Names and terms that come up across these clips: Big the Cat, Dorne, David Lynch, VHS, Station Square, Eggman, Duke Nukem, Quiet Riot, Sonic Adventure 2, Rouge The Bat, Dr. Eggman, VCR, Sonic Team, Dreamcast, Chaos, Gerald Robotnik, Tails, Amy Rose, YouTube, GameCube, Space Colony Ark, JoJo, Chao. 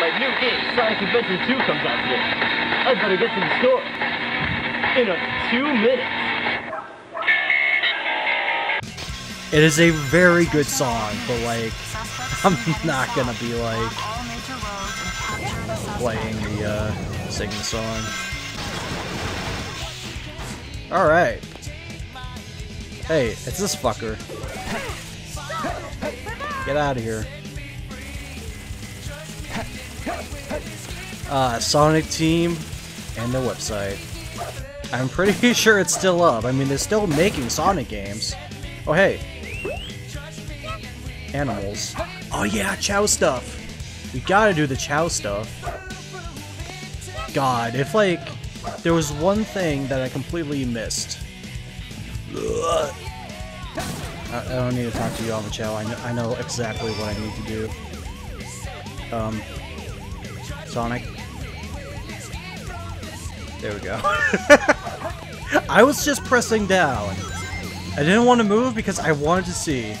my new game, Sonic Adventure 2, comes out today. I'd better get to the store in a 2 minutes. It is a very good song, but like, I'm not gonna be like playing the singing song. All right. Hey, it's this fucker. Get out of here. Sonic Team and the website. I'm pretty sure it's still up. I mean, they're still making Sonic games. Oh, hey. Animals. Oh, yeah, Chao stuff. We gotta do the Chao stuff. God, if, like, there was one thing that I completely missed. Ugh. I don't need to talk to you on the Chao. I know exactly what I need to do. Sonic. There we go. I was just pressing down. I didn't want to move because I wanted to see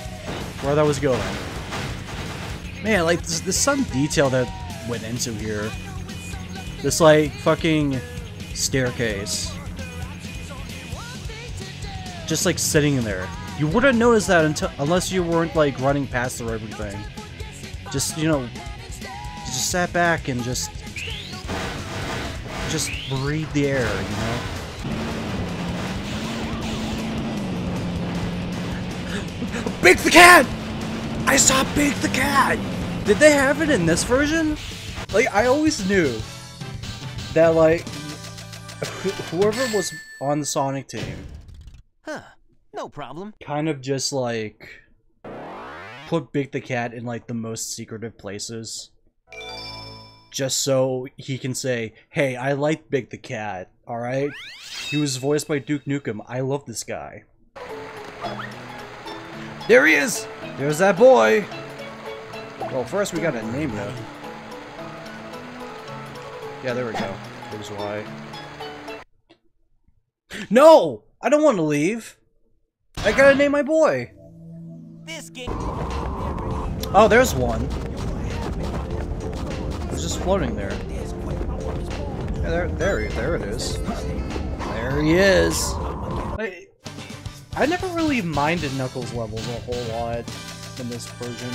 where that was going. Man, like, there's some detail that went into here. This, like, fucking staircase. Just, like, sitting in there. You wouldn't notice that unless you weren't, like, running past or everything. Just, you know, just sat back and just breathe the air, you know? Big the Cat! I saw Big the Cat! Did they have it in this version? Like, I always knew that, like, whoever was on the Sonic team... Huh. No problem. Kind of just, like, put Big the Cat in, like, the most secretive places. Just so he can say, hey, I like Big the Cat, alright? He was voiced by Duke Nukem. I love this guy. There he is! There's that boy! Well, first we gotta name him. Yeah, there we go. Here's why. No! I don't want to leave! I gotta name my boy! Oh, there's one. It's just floating there. Yeah, there it is. There he is. I never really minded Knuckles levels a whole lot in this version.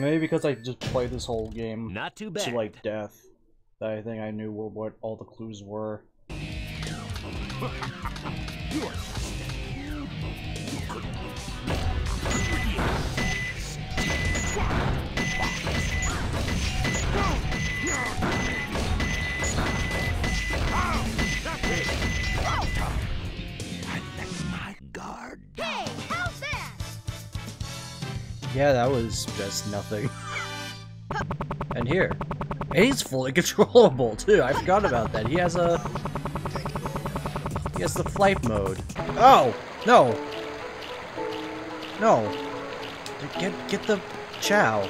Maybe because I just played this whole game not too bad to like death. I think I knew what all the clues were. Yeah, that was just nothing. And here. And he's fully controllable too, I forgot about that. He has the flight mode. Oh! No! No! Get the Chao.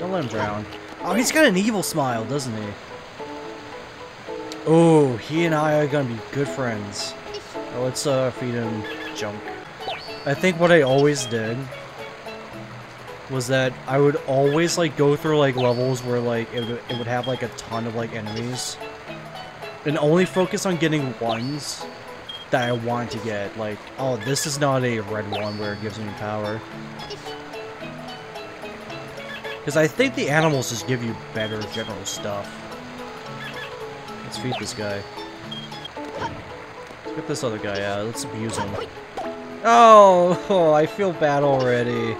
Don't let him drown. Oh, he's got an evil smile, doesn't he? Oh, he and I are gonna be good friends. Oh, let's feed him junk. I think what I always did was that I would always like go through like levels where like it would have like a ton of like enemies and only focus on getting ones that I want to get. Like, oh, this is not a red one where it gives me power, because I think the animals just give you better general stuff. Let's feed this guy. Let's get this other guy out. Let's abuse him. Oh, I feel bad already.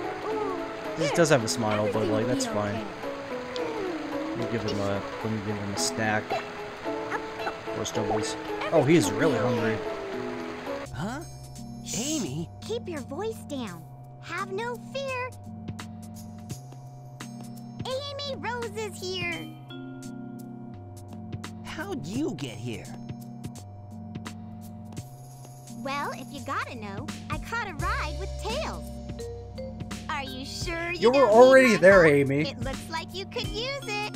He does have a smile, but like that's fine. Let me give him a snack. Horse doubles. Oh, he's really hungry. Huh? Amy, keep your voice down. Have no fear. Amy Rose is here. How'd you get here? Well, if you gotta know, I caught a ride with Tails. Are you sure you were already there, Amy? It looks like you could use it.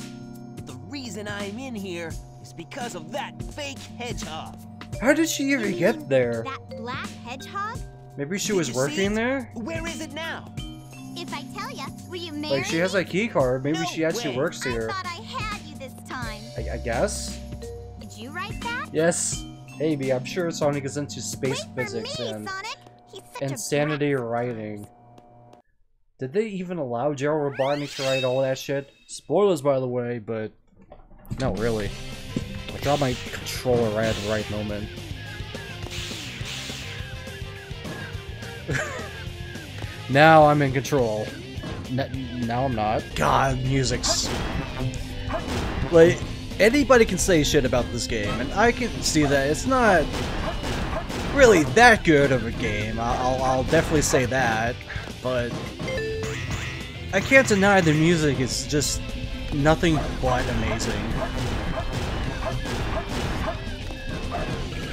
The reason I'm in here is because of that fake hedgehog. How did she even get there? That black hedgehog? Maybe she was working there? Where is it now? If I tell ya, will you marry me? She has a key card. Maybe she actually works here. I thought I had you this time. I guess. Did you write that? Yes. Amy, I'm sure Sonic is into space physics and insanity writing. Did they even allow Gerald Robotnik to write all that shit? Spoilers, by the way, but not really. I got my controller right at the right moment. Now I'm in control. Now I'm not. God, music's... Like, anybody can say shit about this game, and I can see that it's not really that good of a game. I'll definitely say that, but... I can't deny the music is just nothing but amazing.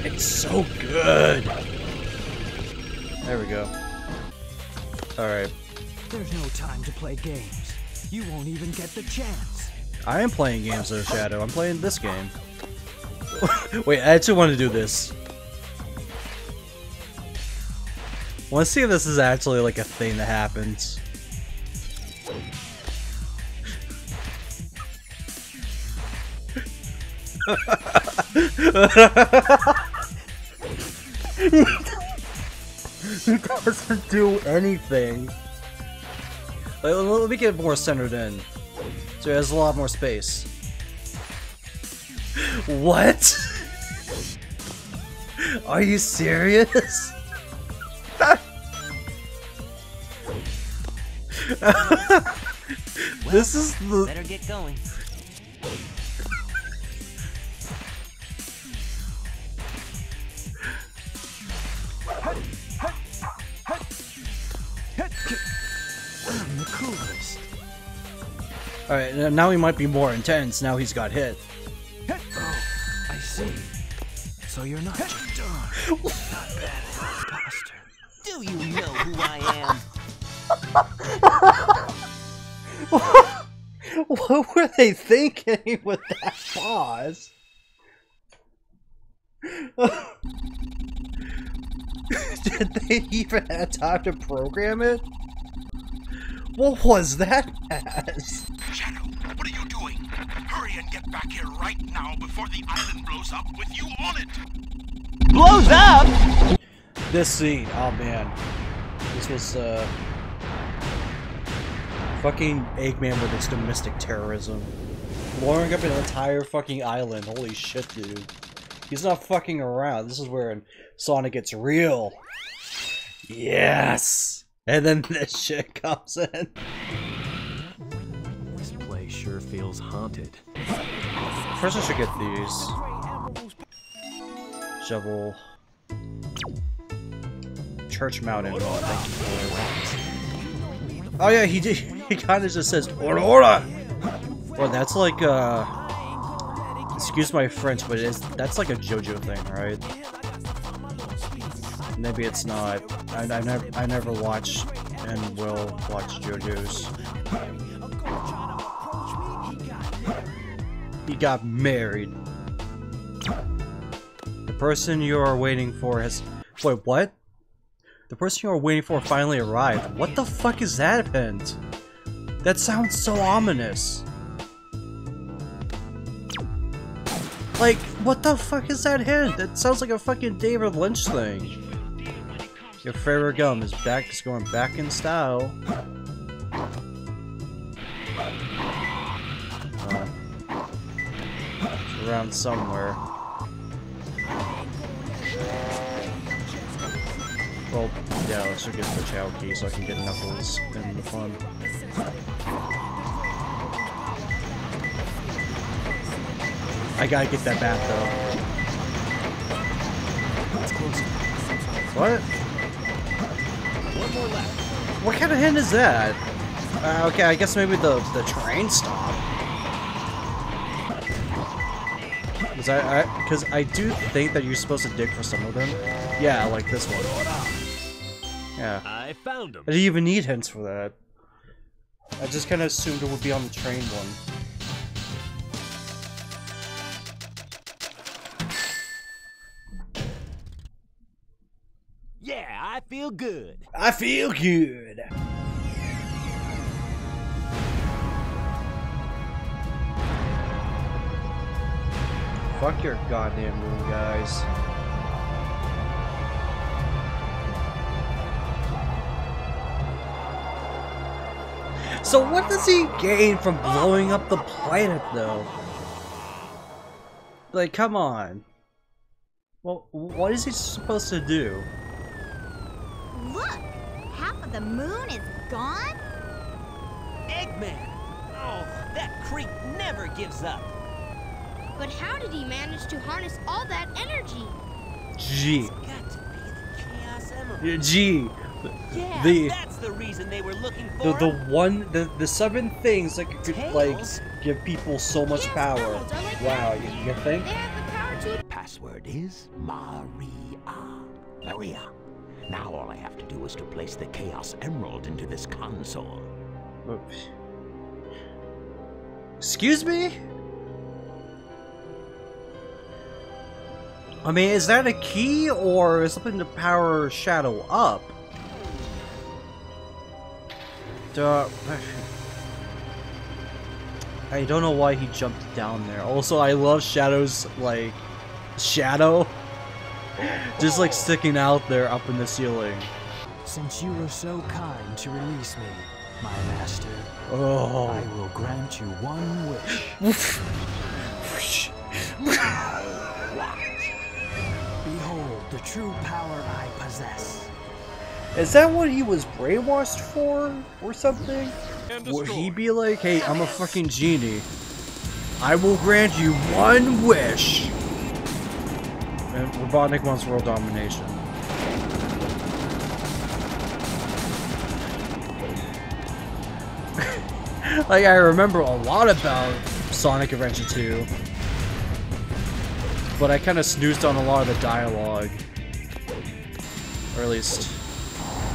It's so good! There we go. Alright. There's no time to play games. You won't even get the chance. I am playing games though, Shadow. I'm playing this game. Wait, I actually want to do this. Let's see if this is actually like a thing that happens. He doesn't do anything. Let me get more centered in. So he has a lot more space. What? Are you serious? This is the... Better get going. Alright, now he might be more intense, now he's got hit. Oh, I see. So you're not darn. Not bad at this imposter. Do you know who I am? What were they thinking with that pause? Did they even have time to program it? What was that as? Shadow, what are you doing? Hurry and get back here right now before the island blows up with you on it! Blows up?! This scene, oh man. This was, fucking Eggman with his domestic terrorism. Blowing up an entire fucking island, holy shit, dude. He's not fucking around, this is where Sonic gets real. Yes! And then this shit comes in. This place sure feels haunted. First I should get these. Shovel. Church Mountain. Oh yeah, he did. He kinda just says, Ora Ora! Well, that's like, excuse my French, but that's like a JoJo thing, right? Maybe it's not. I never watched and will watch JoJo's. He got married. The person you are waiting for has... Wait, what? The person you are waiting for finally arrived. What the fuck is that happened? That sounds so ominous. Like, what the fuck is that hint? That sounds like a fucking David Lynch thing. Your favorite gum is back, it's going back in style. It's around somewhere. Well, yeah, let's just get the Chao key so I can get Knuckles in the fun. I gotta get that back though. What? What kind of hint is that? Okay, I guess maybe the train stop. Because I do think that you're supposed to dig for some of them. Yeah, like this one. Yeah. I found them. I didn't even need hints for that. I just kind of assumed it would be on the train one. I feel good. I feel good. Fuck your goddamn moon, guys. So what does he gain from blowing up the planet, though? Like, come on. Well, what is he supposed to do? Look! Half of the moon is gone? Eggman! Oh, that creep never gives up. But how did he manage to harness all that energy? Gee. It's got to be the Chaos Emerald. Gee. Yeah, that's the reason they were looking for the seven things that could like give people so much power. Like wow, you think? They have the power to... Password is Maria. Maria. Now all I have to do is to place the Chaos Emerald into this console. Oops. Excuse me? I mean, is that a key or something to power Shadow up? I don't know why he jumped down there. Also, I love Shadow's, like, shadow just like sticking out there up in the ceiling. Since you were so kind to release me, my master, I will grant you one wish. Behold the true power I possess. Is that what he was brainwashed for, or something? Would he be like, hey, I'm a fucking genie. I will grant you one wish. And Robotnik wants world domination. Like, I remember a lot about Sonic Adventure 2. But I kind of snoozed on a lot of the dialogue. Or at least...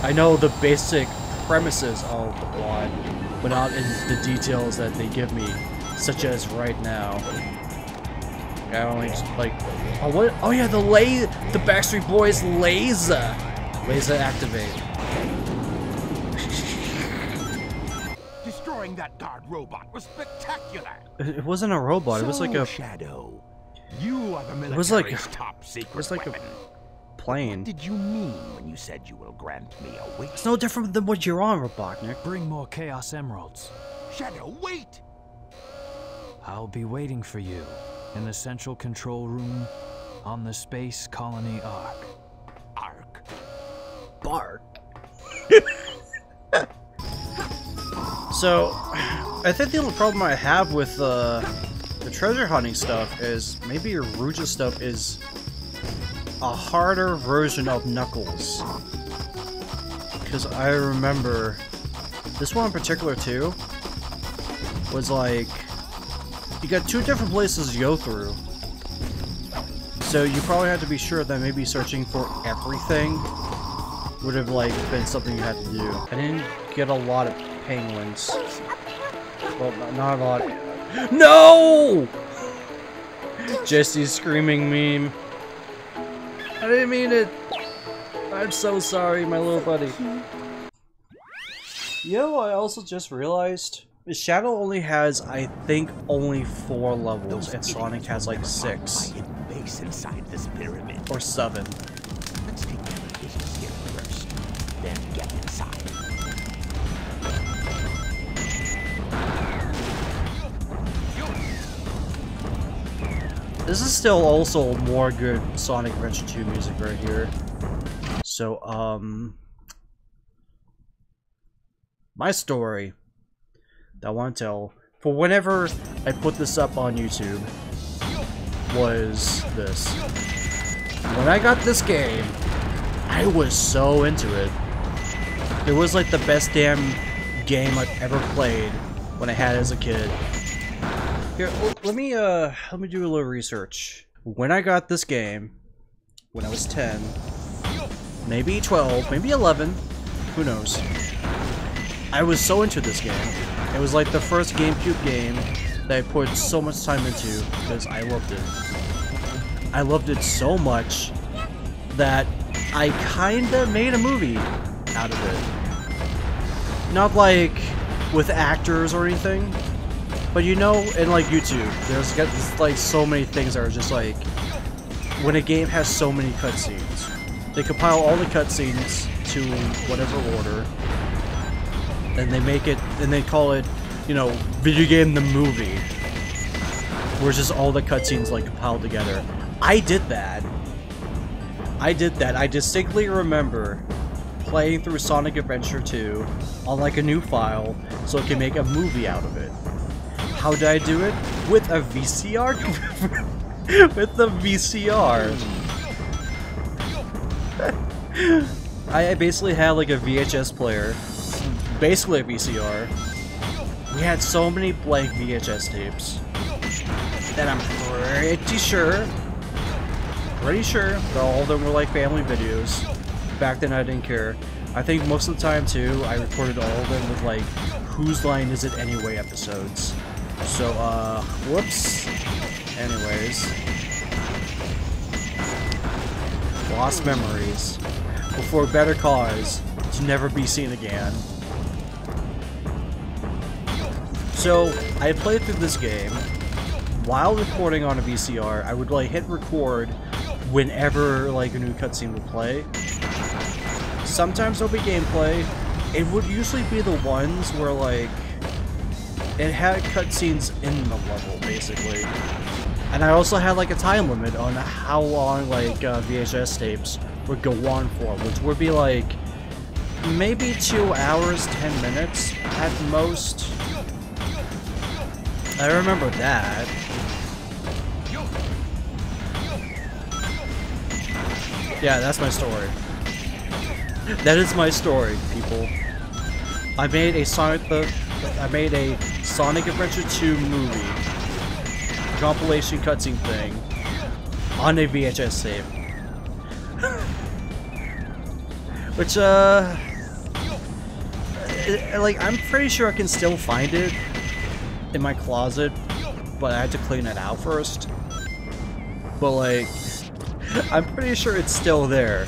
I know the basic premises of the plot, but not in the details that they give me, such as right now. I only just, like, oh what? Oh yeah, the Backstreet Boys laser, activate. Destroying that guard robot was spectacular. It wasn't a robot. It was like a Shadow. You are the military's top secret. It was like a plane. What did you mean when you said you will grant me a wish? It's no different than what you're on, Robotnik. Bring more Chaos Emeralds. Shadow, wait! I'll be waiting for you in the central control room on the Space Colony Ark. Ark? Bark? So, I think the only problem I have with the treasure hunting stuff is maybe your Rouge stuff is a harder version of Knuckles, because I remember this one in particular too was like you got two different places to go through, so you probably had to be sure that maybe searching for everything would have like been something you had to do. I didn't get a lot of penguins. Well, not a lot. No! Jesse's screaming meme. I didn't mean it! I'm so sorry, my little buddy. You know what I also just realized? Shadow only has, I think, only 4 levels, and Sonic has like 6. Or 7. Let's take care of business here first, then get inside. This is still also more good Sonic Adventure 2 music right here. So, my story that I want to tell for whenever I put this up on YouTube was this. When I got this game, I was so into it. It was like the best damn game I've ever played when I had it as a kid. Here, let me do a little research. When I got this game, when I was 10, maybe 12, maybe 11, who knows. I was so into this game. It was like the first GameCube game that I put so much time into because I loved it. I loved it so much that I kinda made a movie out of it. Not like with actors or anything. But you know, in like YouTube, there's like so many things that are just like, when a game has so many cutscenes, they compile all the cutscenes to whatever order, and they make it, and they call it, you know, video game the movie, where it's just all the cutscenes like compiled together. I did that. I distinctly remember playing through Sonic Adventure 2 on like a new file so it can make a movie out of it. How did I do it? With a VCR? With the VCR. I basically had like a VHS player, basically a VCR. We had so many blank VHS tapes that I'm pretty sure that all of them were like family videos. Back then I didn't care. I think most of the time too, I recorded all of them with like Whose Line Is It Anyway episodes. So whoops. Anyways. Lost memories. Before Better Cause to never be seen again. So I played through this game. While recording on a VCR, I would like hit record whenever like a new cutscene would play. Sometimes there'll be gameplay. It would usually be the ones where like it had cutscenes in the level basically. And I also had like a time limit on how long like VHS tapes would go on for, which would be like maybe 2 hours, 10 minutes at most. I remember that. Yeah, that's my story. That is my story, people. I made a Sonic Adventure 2 movie compilation cutscene thing on a VHS tape. Which like I'm pretty sure I can still find it in my closet, but I had to clean it out first. But like I'm pretty sure it's still there.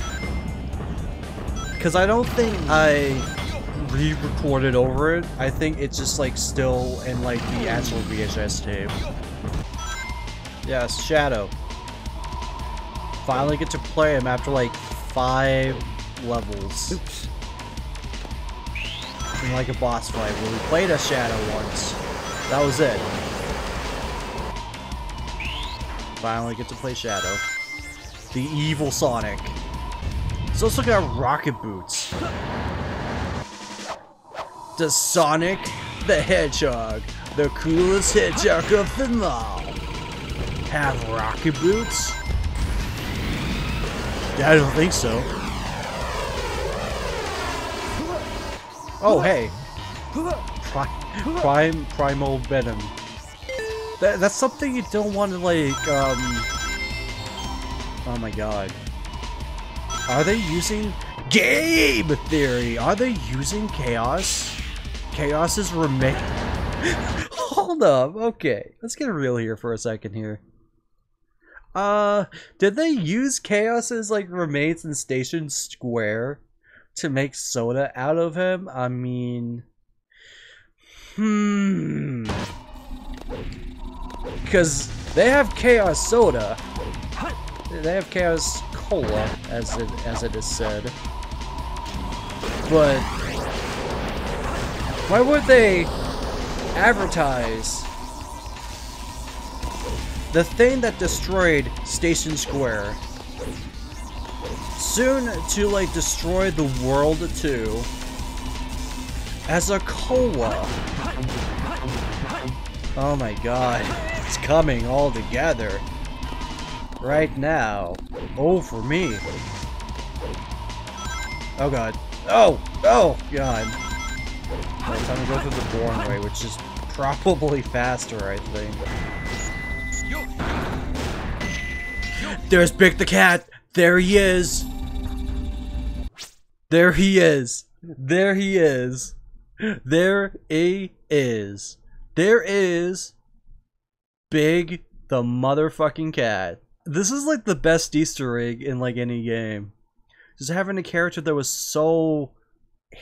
Because I don't think I re-recorded over it. I think it's just like still in like the actual VHS tape. Yes, Shadow. Finally get to play him after like 5 levels. Oops. In like a boss fight where we played a Shadow once. That was it. Finally get to play Shadow. The evil Sonic. So let's look at Rocket Boots. The Sonic the Hedgehog, the coolest hedgehog of them all, have Rocket Boots? I don't think so. Oh hey, Primal Venom. That's something you don't want to like. Oh my god. Are they using game theory? Are they using Chaos? Chaos is remain. Hold up. Okay, let's get real here for a second here. Did they use Chaos's like remains in Station Square to make soda out of him? I mean, because they have Chaos soda. They have Chaos cola, as it is said. But why would they advertise the thing that destroyed Station Square, soon to like destroy the world too, as a cola? Oh my god, it's coming all together. Right now. Oh, for me. Oh god. Oh! Oh god. Well, it's time to go through the boring way, which is probably faster, I think. There's Big the Cat! There he is! There he is! There he is! There he is! There is Big the motherfucking Cat. This is like the best Easter egg in like any game. Just having a character that was so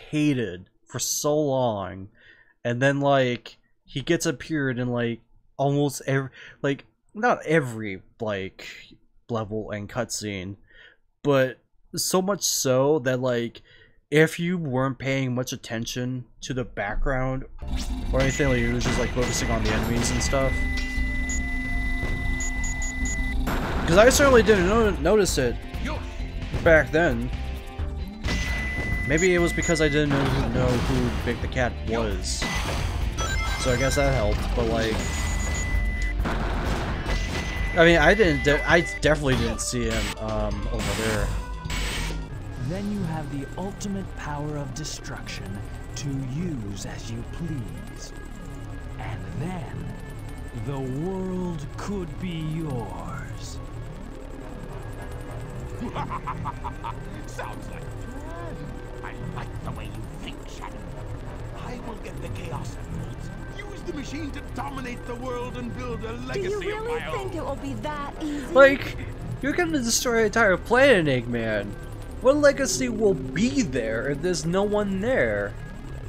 hated for so long, and then like He gets appeared in like almost every, like not every like level and cutscene, but so much so that like if you weren't paying much attention to the background or anything, like it was just like focusing on the enemies and stuff. Because I certainly didn't notice it back then. Maybe it was because I didn't know who Big the Cat was. So I guess that helped, but like... I mean, I definitely didn't see him over there. Then you have the ultimate power of destruction to use as you please. And then, the world could be yours. Sounds like fun. I like the way you think, Shadow. I will get the Chaos Emeralds. Use the machine to dominate the world and build a legacy of my own. Do you really think it will be that easy? Like, you're gonna destroy an entire planet, Eggman. What legacy will be there if there's no one there?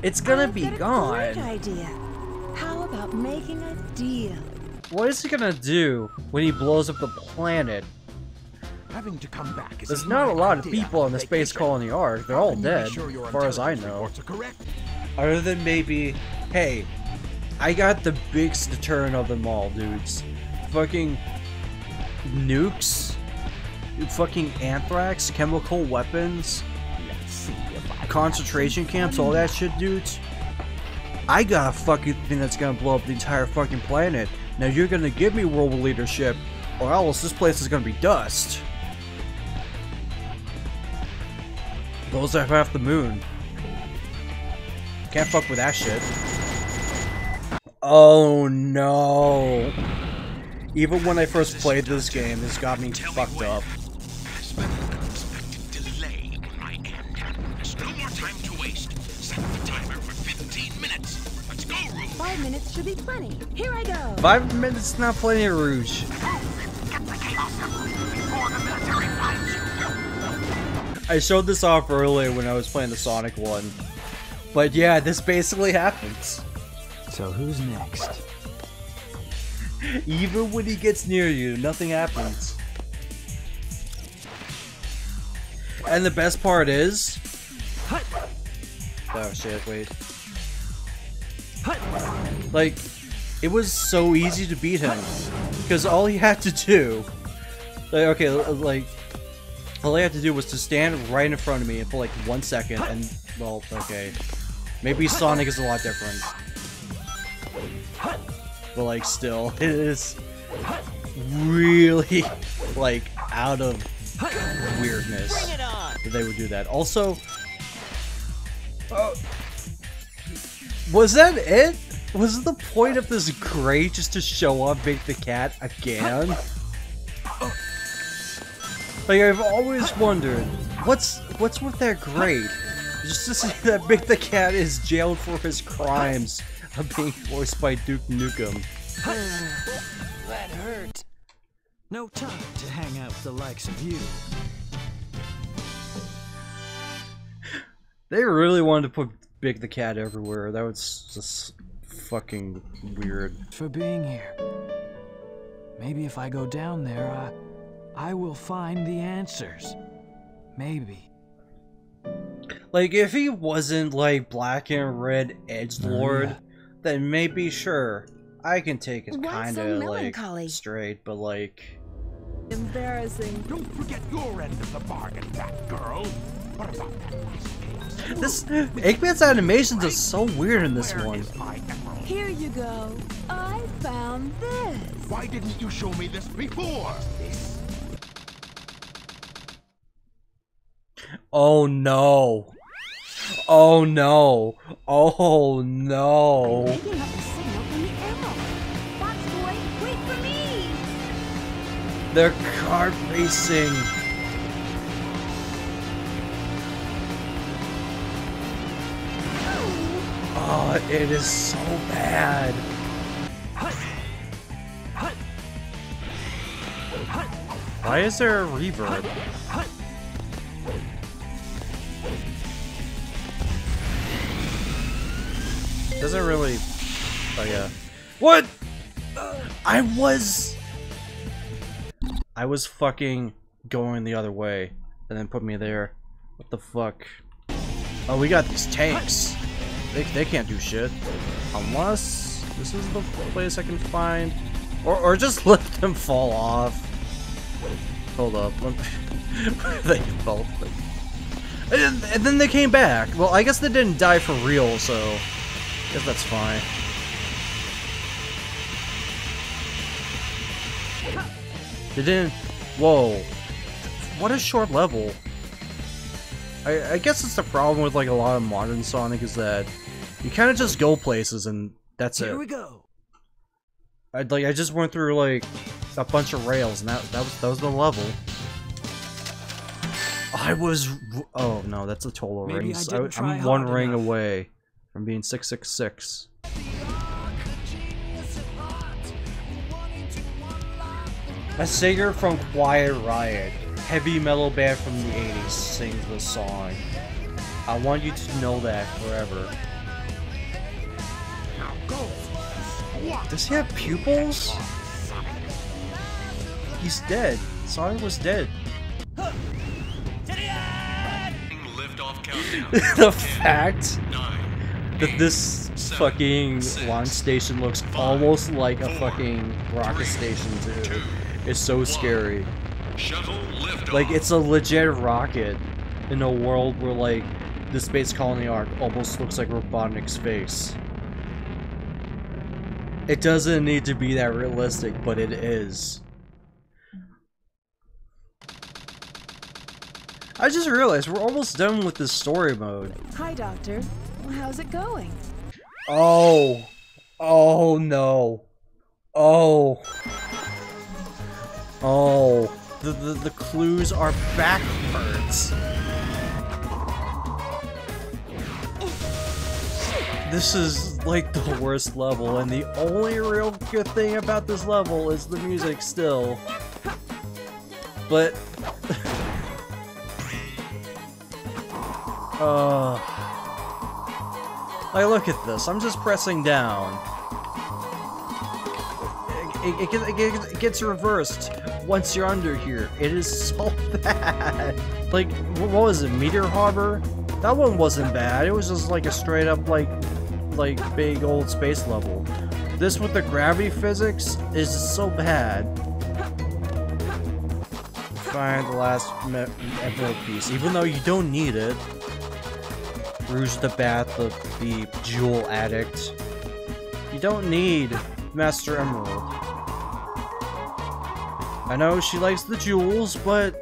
It's gonna be gone. I've got a great idea. How about making a deal? What is he gonna do when he blows up the planet? Having to come back is there's not a lot of people in the Space Colony Ark. They're all dead, as far as I know. Other than maybe, hey, I got the biggest deterrent of them all, dudes. Fucking nukes, fucking anthrax, chemical weapons, concentration camps, all that shit, dudes. I got a fucking thing that's gonna blow up the entire fucking planet. Now you're gonna give me world leadership, or else this place is gonna be dust. Those that have the moon. Can't fuck with that shit. Oh no. Even when I first played this game, this got me fucked up. Should be plenty. Here I go. 5 minutes, not plenty of Rouge. I showed this off earlier when I was playing the Sonic one, but yeah, this basically happens. So who's next? Even when he gets near you, nothing happens. And the best part is, oh shit, wait. Like, it was so easy to beat him, because all he had to do, like, okay, like, all he had to do was to stand right in front of me for like 1 second, and, well, okay, maybe Sonic is a lot different, but like, still, it is really, like, out of weirdness that they would do that. Also, was that it? Was the point of this gray just to show off Big the Cat again? Like, I've always wondered, what's with that gray? Just to see that Big the Cat is jailed for his crimes of being voiced by Duke Nukem. That hurt. No time to hang out with the likes of you. They really wanted to put Big the Cat everywhere. That was just fucking weird. For being here. Maybe if I go down there, I will find the answers. Maybe. Like, if he wasn't like black and red edgelord, then maybe sure. I can take it kind of like straight, but like embarrassing. Don't forget your end of the bargain, fat girl. What about that last game? This Eggman's animations are so weird in this one. Here you go. I found this. Why didn't you show me this before? Oh no. Oh no. Oh no. I'm making up a signal from the arrow. Fox boy, wait for me. They're car racing. Oh, it is so bad. Why is there a reverb? Doesn't really Oh yeah. What? I was fucking going the other way, and then put me there. What the fuck? Oh, we got these tanks. They can't do shit. Unless this is the place I can find. Or just let them fall off. Hold up. They fell. And then they came back. Well, I guess they didn't die for real, so I guess that's fine. They didn't... Whoa. What a short level. I guess it's the problem with like a lot of modern Sonic is that you kind of just go places and that's it. Here we go. I just went through like a bunch of rails and that was the level. Oh no, that's the total rings. I'm one ring away from being 666. A singer from Quiet Riot, heavy metal band from the 80s, sings this song. I want you to know that forever. Does he have pupils? He's dead. Sonic was dead. The fact that this fucking launch station looks almost like a fucking rocket station, dude, is so scary. Like, it's a legit rocket in a world where, like, the Space Colony Ark almost looks like Robotnik's face. It doesn't need to be that realistic, but it is. I just realized we're almost done with this story mode. Hi, Doctor. How's it going? Oh. Oh, no. Oh. Oh. The clues are backwards. This is like the worst level, and the only real good thing about this level is the music still. But... like, look at this. I'm just pressing down. It gets reversed once you're under here. It is so bad. Like, what was it? Meteor Harbor? That one wasn't bad. It was just like a straight up, like big old space level. This with the gravity physics is so bad. Find the last emerald piece, even though you don't need it. Rouge the Bat, the jewel addict. You don't need Master Emerald. I know she likes the jewels, but...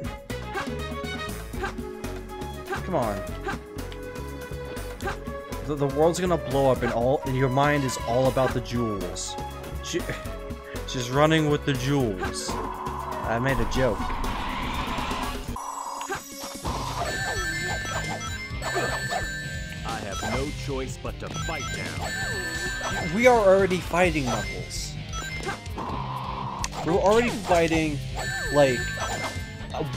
Come on. The world's gonna blow up, and your mind is all about the jewels. She's running with the jewels. I made a joke. No choice but to fight down. We are already fighting Knuckles. We're already fighting, like,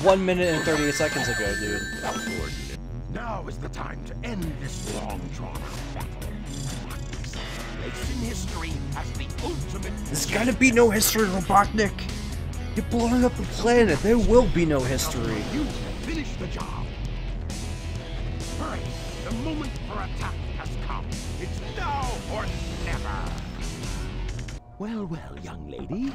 1 minute and 38 seconds ago, dude. Now is the time to end this long-drawn battle. Racing history as the ultimate. There's gotta be no history, Robotnik. You're blowing up the planet. There will be no history. You finish the job. Hurry. The moment for attack has come. It's now or never. Well, young lady.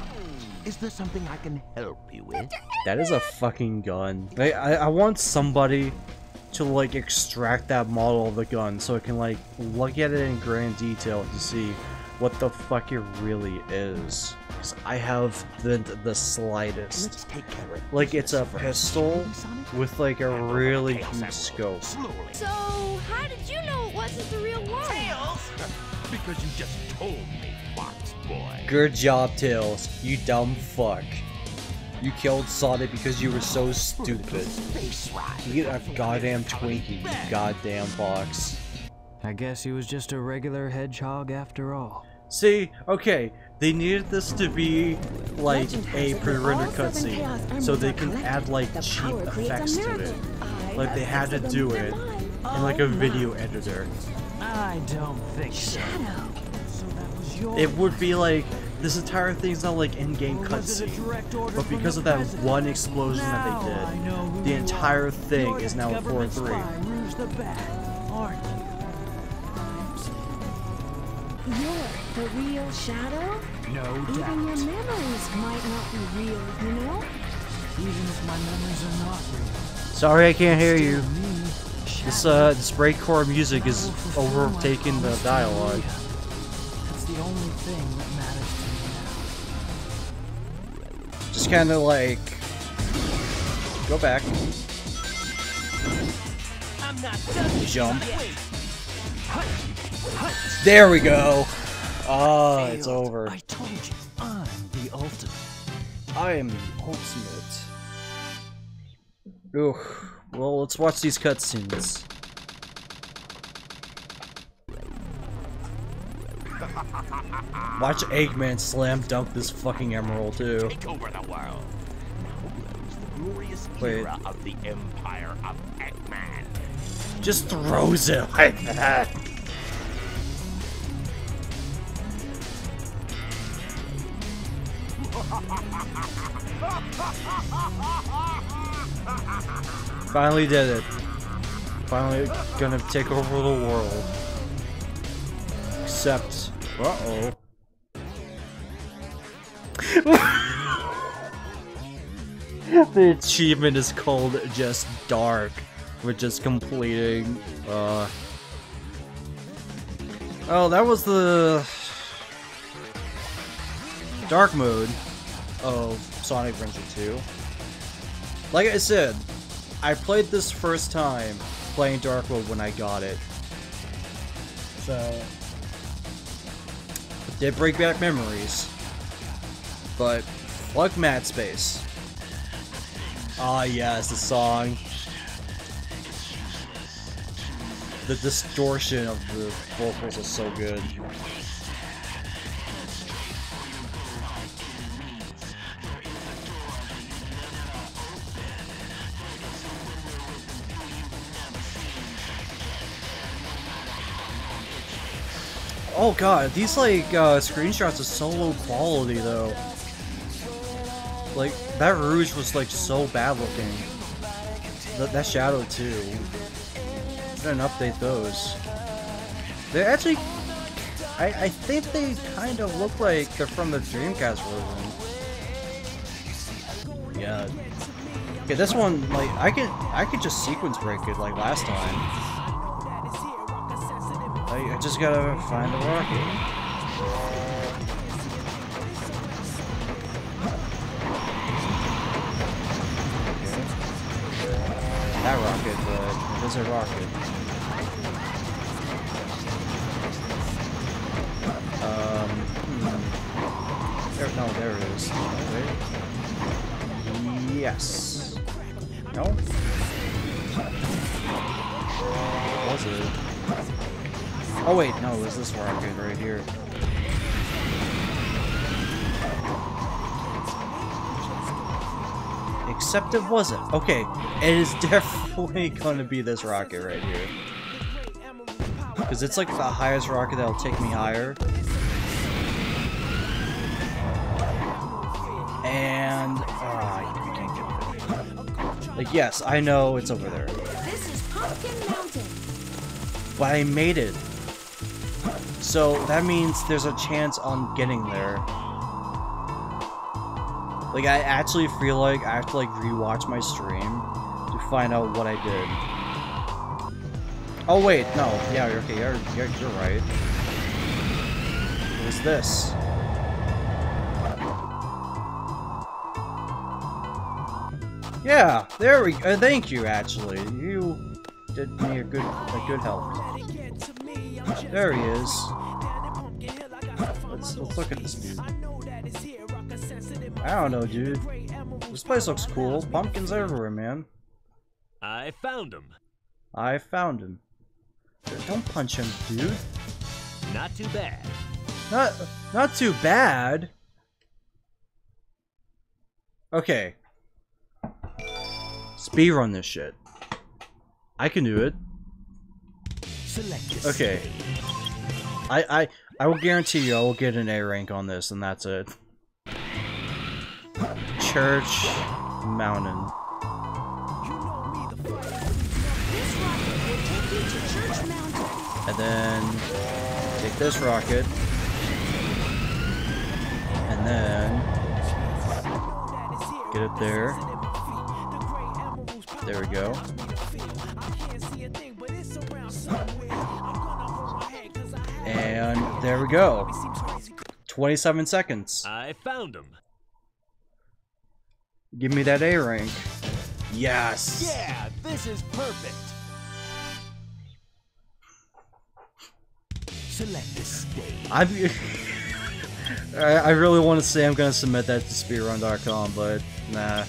Is there something I can help you with? That is a fucking gun. I want somebody to, like, extract that model of the gun so it can, like, look at it in grand detail to see what the fuck it really is. Because I have the slightest. Let's take care of like, it's a pistol with, like, a really huge scope. So, how did you know it wasn't the real one? Tails! Because you just told me, Fox Boy. Good job, Tails. You dumb fuck. You killed Sonic because you were so stupid. You get a goddamn Twinkie, you goddamn Fox. I guess he was just a regular hedgehog after all. See? Okay. They needed this to be like a pre-rendered cutscene, so they can add like cheap effects to it. Like they had to do it in like a video editor. I don't think so. Shadow. So that was it would be like, this entire thing's not like in-game cutscene, but because of that one explosion that they did, the entire thing is now in 4-3. You're the real Shadow? No doubt. Even your memories might not be real, you know? Even if my memories are not real. Sorry, I can't hear you. This breakcore music is overtaking the dialogue. That's the only thing that matters to me now. Just kinda like go back. I'm not done. Jump. There we go. Ah, it's over. I told you, I'm the ultimate. I am the ultimate. Ooh. Well, let's watch these cutscenes. Watch Eggman slam dunk this fucking emerald too. Take over the world. Wait. Of the empire of Eggman. Just throws it like that. Finally did it. Finally gonna take over the world. Except, uh-oh. The achievement is called Just Dark, which is completing, oh, that was the dark mode of Sonic Adventure 2. Like I said, I played this first time playing dark mode when I got it. So, it did bring back memories. But, fuck Mad Space. Ah, yes, the song. The distortion of the vocals is so good. Oh god, these like screenshots are so low quality though. Like that Rouge was like so bad looking. That Shadow too. Didn't update those. They actually, I think they kind of look like they're from the Dreamcast version. Yeah. Okay, this one like I could just sequence break it like last time. I just gotta find a rocket. That rocket, but it is a rocket. No, there it is. Wait. Yes. No? What was it? Oh wait, no, is this rocket right here? Except it wasn't. Okay, it is definitely gonna be this rocket right here. Because it's like the highest rocket that'll take me higher. And I can't get it. Like yes, I know it's over there. This is Pumpkin Mountain. But I made it. So that means there's a chance on getting there. Like I actually feel like I have to like rewatch my stream to find out what I did. Oh wait, no, yeah, okay, you're right. What is this? Yeah, there we go. Thank you. Actually, you did me a good help. There he is. Let's look at this dude. I don't know, dude. This place looks cool. Pumpkins everywhere, man. I found him. I found him. Don't punch him, dude. Not too bad. Not too bad. Okay. Speedrun this shit. I can do it. Okay. I will guarantee you I will get an A rank on this, and that's it. Church Mountain. And then take this rocket. And then get it there. There we go. And there we go. 27 seconds. I found him. Give me that A rank. Yes. Yeah, this is perfect. Select the stage. I really want to say I'm gonna submit that to speedrun.com, but nah.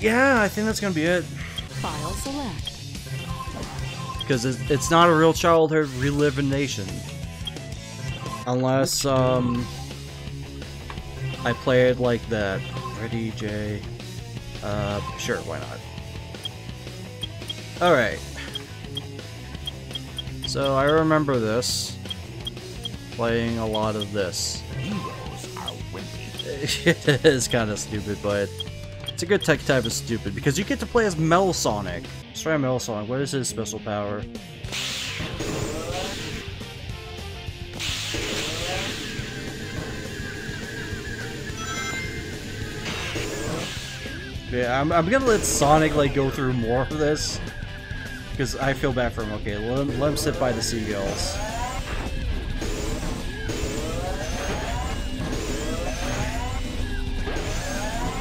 Yeah, I think that's gonna be it. File select. Because it's not a real childhood relivination, unless I play it like that. Ready, Jay? Sure, why not? All right. So I remember this, playing a lot of this. Heroes are wicked. It's kind of stupid, but it's a good tech type of stupid because you get to play as Metal Sonic. Let's try Metal Sonic. What is his special power? Yeah, I'm gonna let Sonic like go through more of this because I feel bad for him. Okay, let him sit by the seagulls.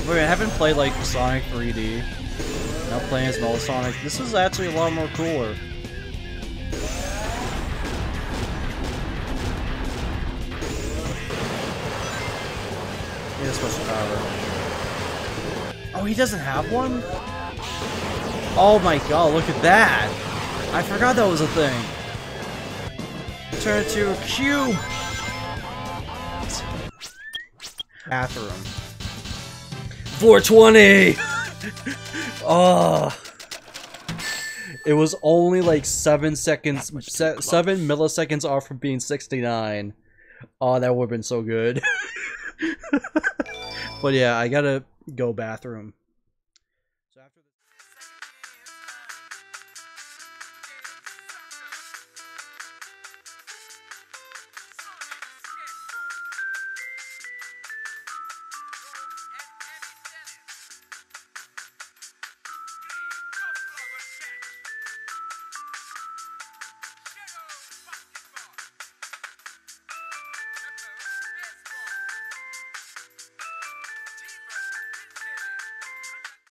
Wait, I haven't played like Sonic 3D. Now playing as Metal Sonic. This is actually a lot more cooler. He has special power. Oh, he doesn't have one? Oh my god, look at that! I forgot that was a thing. Turn it to a cube! After him. 420! Oh, it was only like 7 seconds, 7 milliseconds off from being 69. Oh, that would have been so good. But yeah, I gotta go bathroom.